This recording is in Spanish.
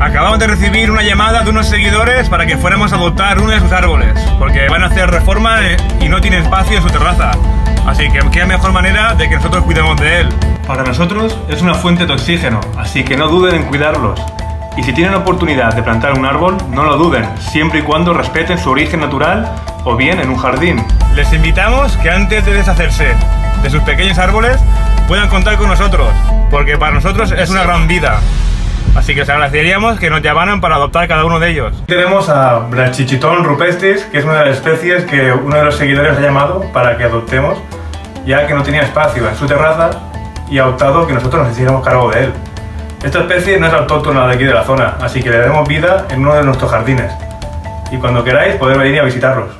Acabamos de recibir una llamada de unos seguidores para que fuéramos a adoptar uno de sus árboles, porque van a hacer reforma y no tiene espacio en su terraza. Así que qué mejor manera de que nosotros cuidemos de él. Para nosotros es una fuente de oxígeno, así que no duden en cuidarlos. Y si tienen oportunidad de plantar un árbol, no lo duden, siempre y cuando respeten su origen natural o bien en un jardín. Les invitamos que antes de deshacerse de sus pequeños árboles, puedan contar con nosotros, porque para nosotros es una gran vida. Así que os agradeceríamos que nos llamaran para adoptar cada uno de ellos. Tenemos a Brachychiton rupestris, que es una de las especies que uno de los seguidores ha llamado para que adoptemos, ya que no tenía espacio en su terraza y ha optado que nosotros nos hiciéramos cargo de él. Esta especie no es autóctona de aquí de la zona, así que le daremos vida en uno de nuestros jardines. Y cuando queráis, podéis venir a visitarlos.